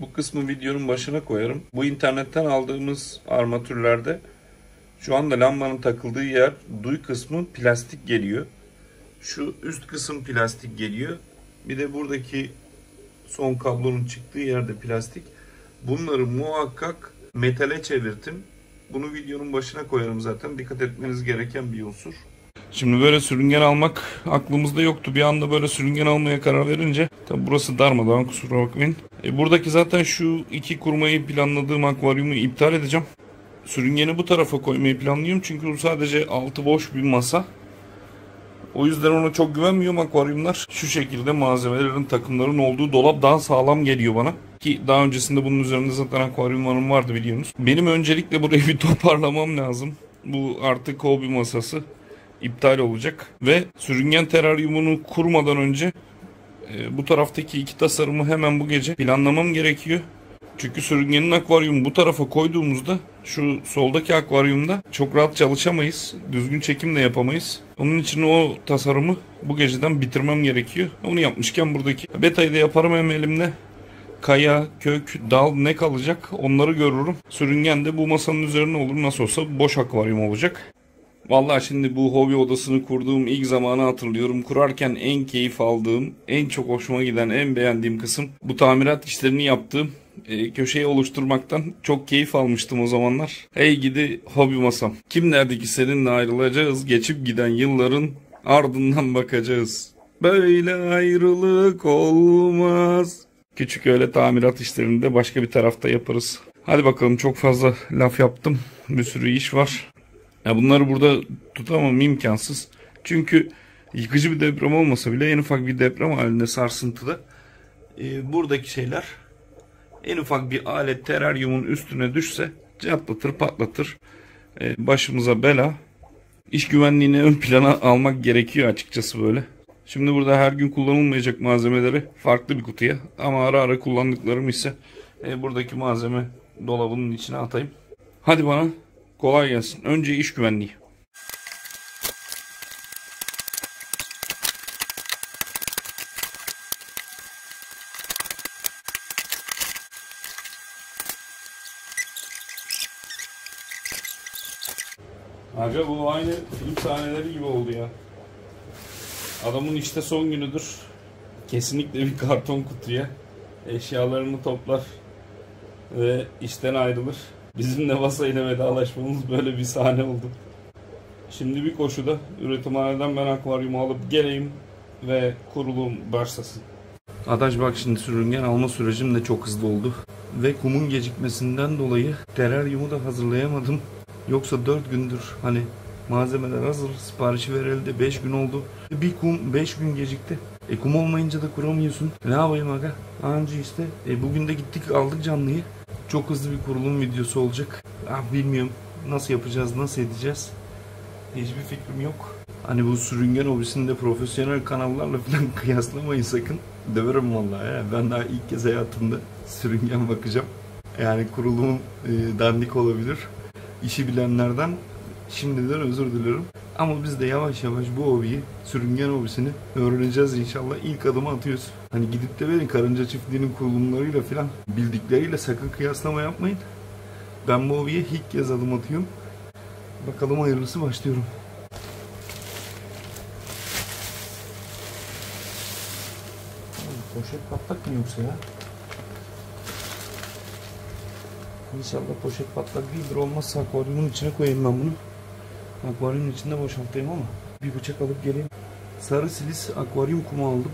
Bu kısmı videonun başına koyarım. Bu internetten aldığımız armatürlerde şu anda lambanın takıldığı yer, duy kısmı plastik geliyor. Şu üst kısım plastik geliyor. Bir de buradaki son kablonun çıktığı yerde plastik. Bunları muhakkak metale çevirtin. Bunu videonun başına koyarım zaten. Dikkat etmeniz gereken bir unsur. Şimdi böyle sürüngen almak aklımızda yoktu. Bir anda böyle sürüngen almaya karar verince, tabi burası darmadağın, kusura bakmayın. Buradaki zaten şu iki kurmayı planladığım akvaryumu iptal edeceğim. Sürüngeni bu tarafa koymayı planlıyorum. Çünkü bu sadece altı boş bir masa. O yüzden ona çok güvenmiyorum. Akvaryumlar şu şekilde, malzemelerin, takımların olduğu dolap daha sağlam geliyor bana. Ki daha öncesinde bunun üzerinde zaten akvaryumlarım vardı, biliyorsunuz. Benim öncelikle burayı bir toparlamam lazım. Bu artık hobi masası iptal olacak. Ve sürüngen teraryumunu kurmadan önce bu taraftaki iki tasarımı hemen bu gece planlamam gerekiyor. Çünkü sürüngenin akvaryumu bu tarafa koyduğumuzda şu soldaki akvaryumda çok rahat çalışamayız. Düzgün çekim de yapamayız. Onun için o tasarımı bu geceden bitirmem gerekiyor. Onu yapmışken buradaki betayı da yaparım, hem elimde kaya, kök, dal ne kalacak onları görürüm. Sürüngen de bu masanın üzerine olur. Nasıl olsa boş akvaryum olacak. Vallahi şimdi bu hobi odasını kurduğum ilk zamanı hatırlıyorum. Kurarken en keyif aldığım, en çok hoşuma giden, en beğendiğim kısım bu tamirat işlerini yaptığım köşeyi oluşturmaktan çok keyif almıştım o zamanlar. Hey gidi hobi masam. Kim derdi ki seninle ayrılacağız, geçip giden yılların ardından bakacağız. Böyle ayrılık olmaz. Küçük öyle tamirat işlerini de başka bir tarafta yaparız. Hadi bakalım, çok fazla laf yaptım. Bir sürü iş var. Ya bunları burada tutamam, imkansız. Çünkü yıkıcı bir deprem olmasa bile en ufak bir deprem halinde, sarsıntıda buradaki şeyler en ufak bir alet teraryumun üstüne düşse çatlatır, patlatır. Başımıza bela. İş güvenliğini ön plana almak gerekiyor açıkçası böyle. Şimdi burada her gün kullanılmayacak malzemeleri farklı bir kutuya, ama ara ara kullandıklarım ise buradaki malzeme dolabının içine atayım. Hadi bana kolay gelsin. Önce iş güvenliği. Acaba bu aynı film sahneleri gibi oldu ya. Adamın işte son günüdür. Kesinlikle bir karton kutuya eşyalarını toplar ve işten ayrılır. Bizim Nevasa ile vedalaşmamız böyle bir sahne oldu. Şimdi bir koşuda üretimhaneden ben akvaryumu alıp geleyim ve kurulum başlasın. Adaş bak, şimdi sürüngen alma sürecim de çok hızlı oldu. Ve kumun gecikmesinden dolayı teraryumu da hazırlayamadım. Yoksa 4 gündür hani malzemeler hazır, siparişi verildi, 5 gün oldu. Bir kum 5 gün gecikti. Kum olmayınca da kuramıyorsun. Ne yapayım aga? Anca işte bugün de gittik aldık canlıyı. Çok hızlı bir kurulum videosu olacak. Ah, bilmiyorum nasıl yapacağız, nasıl edeceğiz. Hiçbir fikrim yok. Hani bu sürüngen hobisini de profesyonel kanallarla falan kıyaslamayın sakın. Döverim vallahi ya. Ben daha ilk kez hayatımda sürüngen bakacağım. Yani kurulumum dandik olabilir. İşi bilenlerden şimdiden özür dilerim. Ama biz de yavaş yavaş bu hobiyi, sürüngen hobisini öğreneceğiz inşallah. İlk adımı atıyoruz. Hani gidip de beni karınca çiftliğinin kurulumlarıyla falan, bildikleriyle sakın kıyaslama yapmayın. Ben bu hobiye ilk kez adım atıyorum. Bakalım hayırlısı, başlıyorum. Poşet patlak mı yoksa ya? İnşallah poşet patlak değildir. Olmazsa akvaryumun içine koyayım ben bunu. Akvaryumun içinde boşaltayım ama bir bıçak alıp geleyim. Sarı silis akvaryum kumu aldım.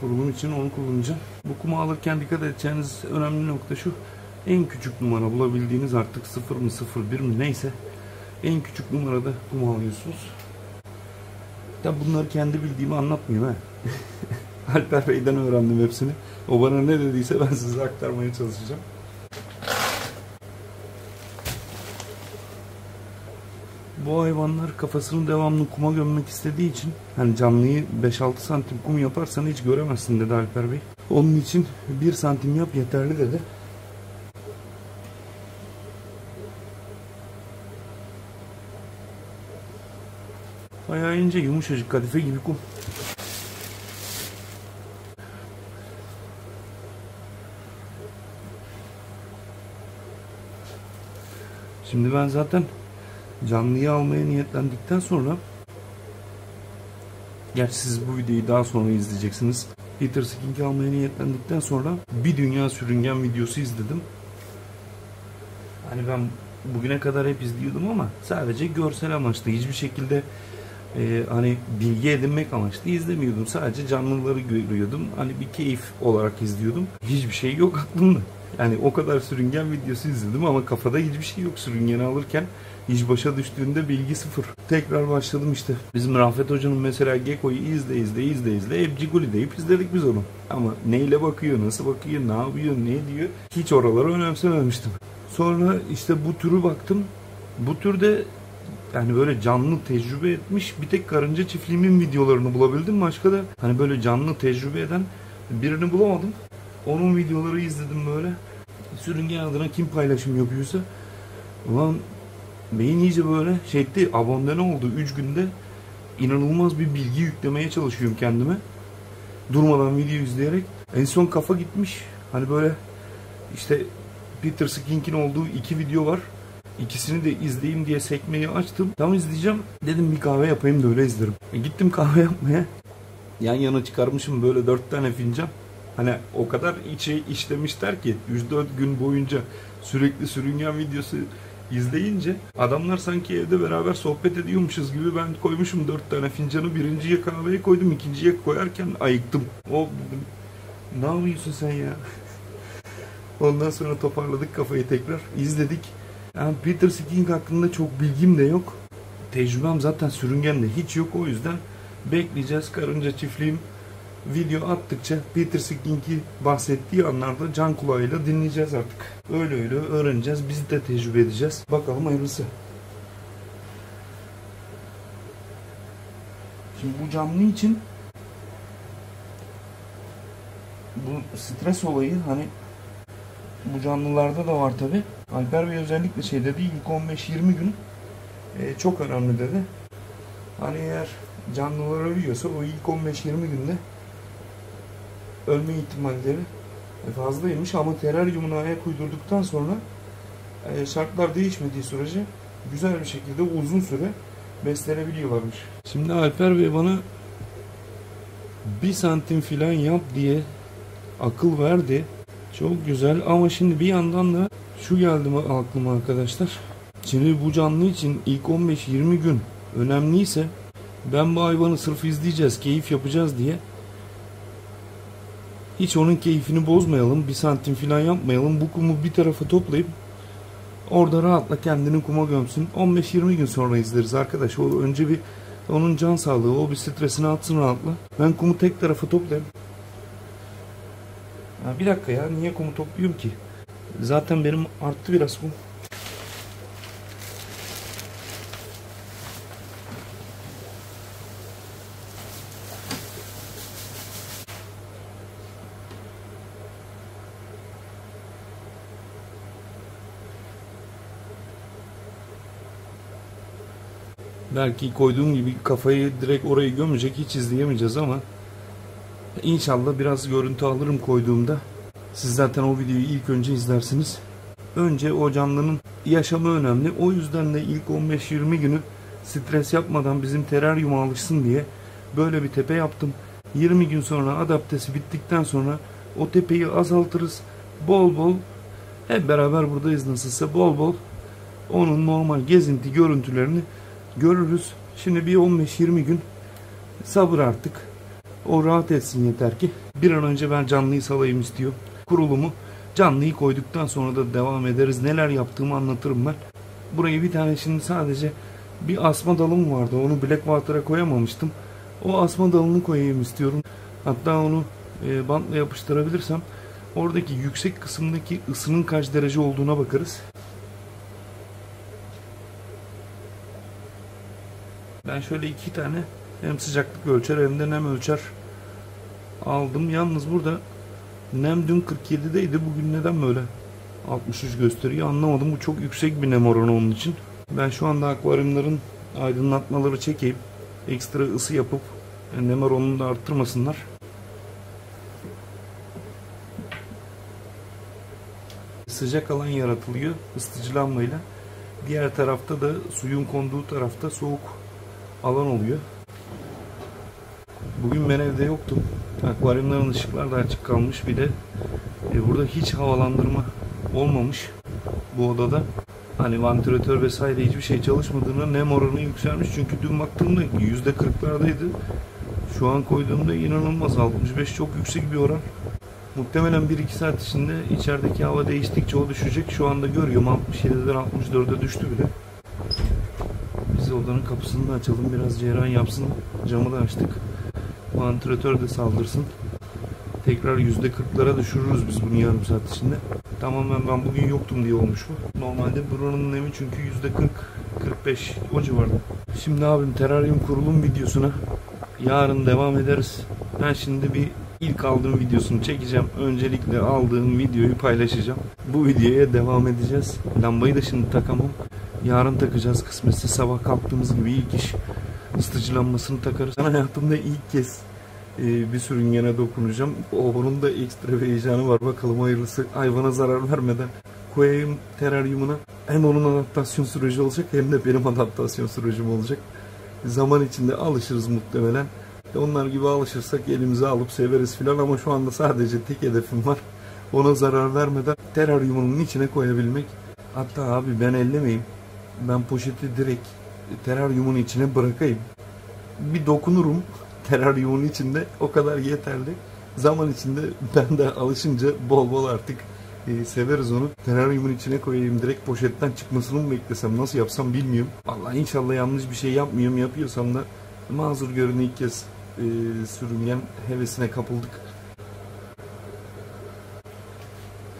Kurulum için onu kullanacağım. Bu kumu alırken dikkat edeceğiniz önemli nokta şu. En küçük numara bulabildiğiniz, artık 0 mı 0,1 mi neyse, en küçük numarada kumu alıyorsunuz. Tabi bunları kendi bildiğimi anlatmıyorum he. Alper Bey'den öğrendim hepsini. O bana ne dediyse ben size aktarmaya çalışacağım. Bu hayvanlar kafasını devamlı kuma gömmek istediği için, yani canlıyı 5-6 santim kum yaparsan hiç göremezsin dedi Alper Bey. Onun için 1 santim yap yeterli dedi. Bayağı ince, yumuşacık, kadife gibi kum. Şimdi ben zaten canlıyı almaya niyetlendikten sonra, gerçi siz bu videoyu daha sonra izleyeceksiniz, Peter Skink'i almaya niyetlendikten sonra Bir Dünya Sürüngen videosu izledim. Hani ben bugüne kadar hep izliyordum ama sadece görsel amaçlı, hiçbir şekilde hani bilgi edinmek amaçlı izlemiyordum. Sadece canlıları görüyordum. Hani bir keyif olarak izliyordum. Hiçbir şey yok aklımda. Yani o kadar sürüngen videosu izledim ama kafada hiçbir şey yok. Sürüngeni alırken iş başa düştüğünde bilgi sıfır. Tekrar başladım işte. Bizim Rafet Hoca'nın mesela Gekko'yu izle. Hep Ciguli deyip izledik biz onu. Ama neyle bakıyor, nasıl bakıyor, ne yapıyor, ne diyor, hiç oraları önemsememiştim. Sonra işte bu türü baktım. Bu türde yani böyle canlı tecrübe etmiş bir tek karınca çiftliğimin videolarını bulabildim. Başka da hani böyle canlı tecrübe eden birini bulamadım. Onun videoları izledim böyle. Sürüngen adına kim paylaşım yapıyorsa. Ulan beyin iyice böyle şey etti, abonde ne oldu? 3 günde inanılmaz bir bilgi yüklemeye çalışıyorum kendime. Durmadan video izleyerek. En son kafa gitmiş. Hani böyle işte Peter Skink'in olduğu 2 video var. İkisini de izleyeyim diye sekmeyi açtım. Tam izleyeceğim. Dedim bir kahve yapayım da öyle izlerim. Gittim kahve yapmaya. Yan yana çıkarmışım böyle 4 tane fincan. Hani o kadar içi işlemişler ki 3-4 gün boyunca sürekli sürüngen videosu izleyince adamlar sanki evde beraber sohbet ediyormuşuz gibi ben koymuşum 4 tane fincanı. Birinciye kahveye koydum, ikinciye koyarken ayıktım. O dedim, ne yapıyorsun sen ya? Ondan sonra toparladık kafayı, tekrar izledik. Yani Peter Skink hakkında çok bilgim de yok. Tecrübem zaten sürüngenle hiç yok, o yüzden bekleyeceğiz. Karınca çiftliğim video attıkça Peter Skink'i bahsettiği anlarda can kulağıyla dinleyeceğiz artık. Öyle öğreneceğiz. Biz de tecrübe edeceğiz. Bakalım hayırlısı. Şimdi bu canlı için bu stres olayı, hani bu canlılarda da var tabi. Alper Bey özellikle şey dedi, ilk 15-20 gün çok önemli dedi. Hani eğer canlılar ölüyorsa o ilk 15-20 günde ölme ihtimalleri fazlaymış ama teraryumuna ayak uydurduktan sonra şartlar değişmediği sürece güzel bir şekilde uzun süre beslenebiliyorlarmış. Şimdi Alper Bey bana 1 santim filan yap diye akıl verdi. Çok güzel ama şimdi bir yandan da şu geldi aklıma arkadaşlar. Şimdi bu canlı için ilk 15-20 gün önemliyse, ben bu hayvanı sırf izleyeceğiz, keyif yapacağız diye hiç onun keyfini bozmayalım, 1 santim falan yapmayalım. Bu kumu bir tarafa toplayıp orada rahatla kendini kuma gömsün. 15-20 gün sonra izleriz arkadaş. O önce bir onun can sağlığı, o bir stresini atsın rahatla. Ben kumu tek tarafa toplayayım. Ya bir dakika ya, niye kumu topluyorum ki? Zaten benim arttı biraz kum. Belki koyduğum gibi kafayı direkt oraya gömecek, hiç izleyemeyeceğiz ama inşallah biraz görüntü alırım koyduğumda. Siz zaten o videoyu ilk önce izlersiniz. Önce o canlının yaşamı önemli. O yüzden de ilk 15-20 günü stres yapmadan bizim teraryuma alışsın diye böyle bir tepe yaptım. 20 gün sonra adaptesi bittikten sonra o tepeyi azaltırız. Bol bol hep beraber buradayız nasılsa, bol bol onun normal gezinti görüntülerini görürüz. Şimdi bir 15-20 gün sabır artık. O rahat etsin yeter ki. Bir an önce ben canlıyı salayım istiyor. Kurulumu canlıyı koyduktan sonra da devam ederiz. Neler yaptığımı anlatırım ben. Burayı bir tane, şimdi sadece bir asma dalım vardı. Onu Blackwater'a koyamamıştım. O asma dalını koyayım istiyorum. Hatta onu bantla yapıştırabilirsem oradaki yüksek kısımdaki ısının kaç derece olduğuna bakarız. Ben şöyle 2 tane hem sıcaklık ölçer hem de nem ölçer aldım. Yalnız burada nem dün 47'deydi. Bugün neden böyle 63 gösteriyor anlamadım. Bu çok yüksek bir nem oranı onun için. Ben şu anda akvaryumların aydınlatmaları çekeyim. Ekstra ısı yapıp nem oranını da arttırmasınlar. Sıcak alan yaratılıyor ısıtıcılanmayla. diğer tarafta da suyun konduğu tarafta soğuk alan oluyor. Bugün ben evde yoktum. Akvaryumların ışıklar da açık kalmış. Bir de burada hiç havalandırma olmamış bu odada. Hani vantilatör vesaire hiçbir şey çalışmadığında nem oranı yükselmiş. Çünkü dün baktığımda %40'lardaydı. Şu an koyduğumda inanılmaz 65, çok yüksek bir oran. Muhtemelen 1-2 saat içinde içerideki hava değiştikçe o düşecek. Şu anda görüyorum 67'den 64'e düştü bile. Biz odanın kapısını da açalım, biraz cereyan yapsın. Camı da açtık. Vantilatör de saldırsın. Tekrar %40'lara düşürürüz biz bunu yarım saat içinde. Tamamen ben bugün yoktum diye olmuş bu. Normalde buranın nemi çünkü %40-45 o civarda. Şimdi abim teraryum kurulum videosuna yarın devam ederiz. Ben şimdi bir ilk aldığım videosunu çekeceğim. Öncelikle aldığım videoyu paylaşacağım. Bu videoya devam edeceğiz. Lambayı da şimdi takamam. Yarın takacağız kısmetse, sabah kalktığımız gibi ilk iş ısıtıcı lambasını takarız. Ben hayatımda ilk kez bir sürüngene dokunacağım. Onun da ekstra bir heyecanı var. Bakalım hayırlısı, hayvana zarar vermeden koyayım teraryumuna. Hem onun adaptasyon süreci olacak hem de benim adaptasyon sürecim olacak. Zaman içinde alışırız muhtemelen. Onlar gibi alışırsak elimize alıp severiz filan, ama şu anda sadece tek hedefim var. Ona zarar vermeden teraryumunun içine koyabilmek. Hatta abi ben ellemeyeyim. Ben poşeti direkt teraryumun içine bırakayım. Bir dokunurum teraryumun içinde, o kadar yeterli. Zaman içinde ben de alışınca bol bol artık severiz onu. Teraryumun içine koyayım, direkt poşetten çıkmasını mı beklesem, nasıl yapsam bilmiyorum. Vallahi inşallah yanlış bir şey yapmıyorum, yapıyorsam da mazur görün, ilk kez sürüngen hevesine kapıldık.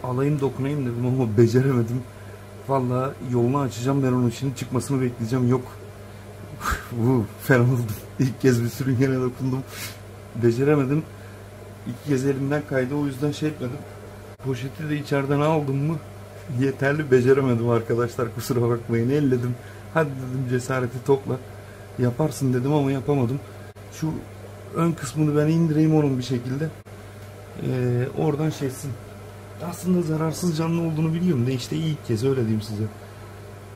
Alayım dokunayım dedim ama beceremedim. Vallahi yolunu açacağım ben onun, şimdi çıkmasını bekleyeceğim. Yok. Fena oldu. İlk kez bir sürüngene dokundum. Beceremedim. İlk kez elimden kaydı, o yüzden şey etmedim. Poşeti de içeriden aldım mı yeterli, beceremedim arkadaşlar, kusura bakmayın. Elledim. Hadi dedim cesareti topla. Yaparsın dedim ama yapamadım. Şu ön kısmını ben indireyim onun bir şekilde. Oradan şeysin. Aslında zararsız canlı olduğunu biliyorum da işte ilk kez, öyle diyeyim size.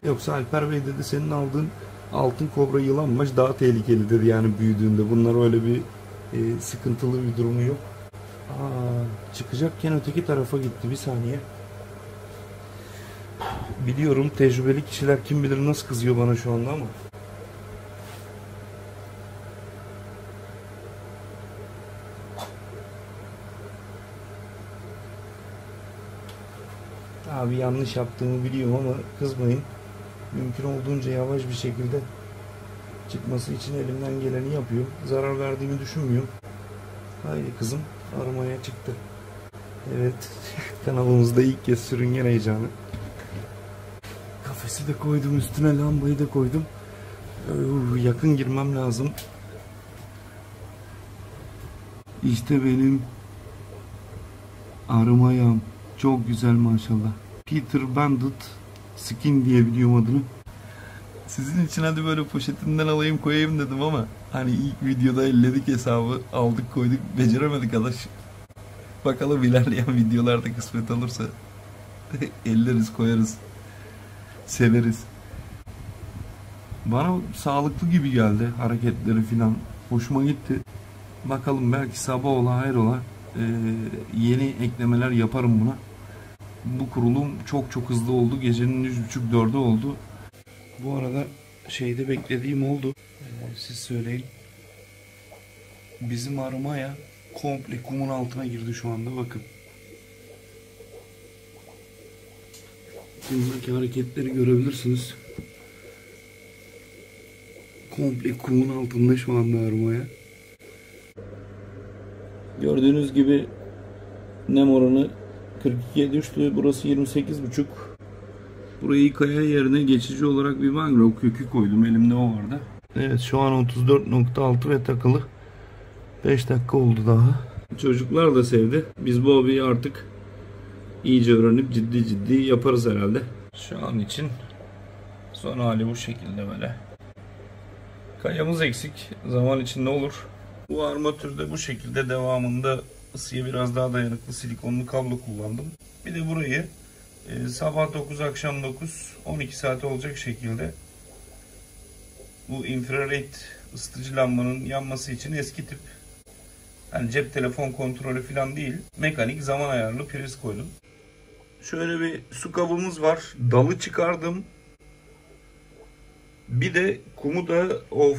Yoksa Alper Bey dedi senin aldığın altın kobra yılanbaş daha tehlikeli dedi yani büyüdüğünde. Bunlar öyle bir sıkıntılı bir durumu yok. Çıkacakken öteki tarafa gitti, bir saniye. Biliyorum tecrübeli kişiler kim bilir nasıl kızıyor bana şu anda ama. Abi yanlış yaptığımı biliyorum ama kızmayın. Mümkün olduğunca yavaş bir şekilde çıkması için elimden geleni yapıyorum. Zarar verdiğimi düşünmüyorum. Haydi kızım, arı maya çıktı. Evet, kanalımızda ilk kez sürüngen heyecanı. Kafesi de koydum, üstüne lambayı da koydum. Yakın girmem lazım. İşte benim arı mayam. Çok güzel maşallah. Peter Banded Skink diye biliyorum adını. Sizin için hadi böyle poşetinden alayım koyayım dedim ama hani ilk videoda elledik hesabı, aldık koyduk, beceremedik arkadaş. Bakalım ilerleyen videolarda kısmet olursa elleriz, koyarız, severiz. Bana sağlıklı gibi geldi hareketleri filan, hoşuma gitti. Bakalım belki sabah ola hayrola yeni eklemeler yaparım buna. Bu kurulum çok hızlı oldu. Gecenin 3.30-4'e oldu. Bu arada şeyde beklediğim oldu. Siz söyleyin. Bizim arı maya komple kumun altına girdi şu anda. Bakın. Kumdaki hareketleri görebilirsiniz. Komple kumun altında şu anda arı maya. Gördüğünüz gibi nem oranı 42'ye düştü. Burası 28,5. Burayı kaya yerine geçici olarak bir mangrov kökü koydum. Elimde o vardı. Evet şu an 34,6 ve takılı. 5 dakika oldu daha. Çocuklar da sevdi. Biz bu hobiyi artık iyice öğrenip ciddi yaparız herhalde. Şu an için son hali bu şekilde böyle. Kayamız eksik. Zaman içinde olur. Bu armatürde bu şekilde, devamında ısıya biraz daha dayanıklı silikonlu kablo kullandım. Bir de burayı sabah 9 akşam 9 12 saate olacak şekilde bu infrared ısıtıcı lambanın yanması için eski tip, yani cep telefon kontrolü falan değil, mekanik zaman ayarlı priz koydum. Şöyle bir su kabımız var. Dalı çıkardım. Bir de kumu da o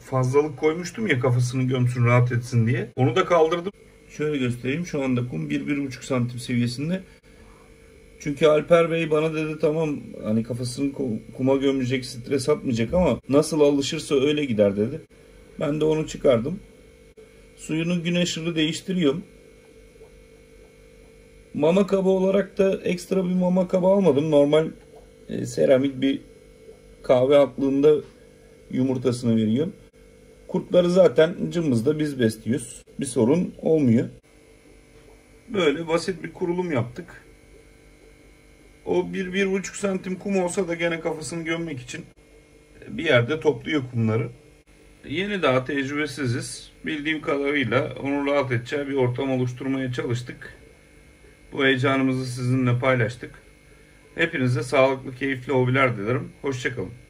fazlalık koymuştum ya, kafasını gömsün rahat etsin diye. Onu da kaldırdım. Şöyle göstereyim. Şu anda kum 1-1,5 santim seviyesinde. Çünkü Alper Bey bana dedi tamam hani kafasını kuma gömecek, stres atmayacak ama nasıl alışırsa öyle gider dedi. Ben de onu çıkardım. Suyunu güneşli değiştiriyorum. Mama kabı olarak da ekstra bir mama kabı almadım. Normal seramik bir kahve aklığında yumurtasını veriyorum. Kurtları zaten cımbızda biz besliyoruz. Bir sorun olmuyor. Böyle basit bir kurulum yaptık. O 1-1,5 santim kum olsa da gene kafasını gömmek için bir yerde topluyor kumları. Yeni daha tecrübesiziz. Bildiğim kadarıyla onu rahat edeceği bir ortam oluşturmaya çalıştık. Bu heyecanımızı sizinle paylaştık. Hepinize sağlıklı, keyifli hobiler dilerim. Hoşça kalın.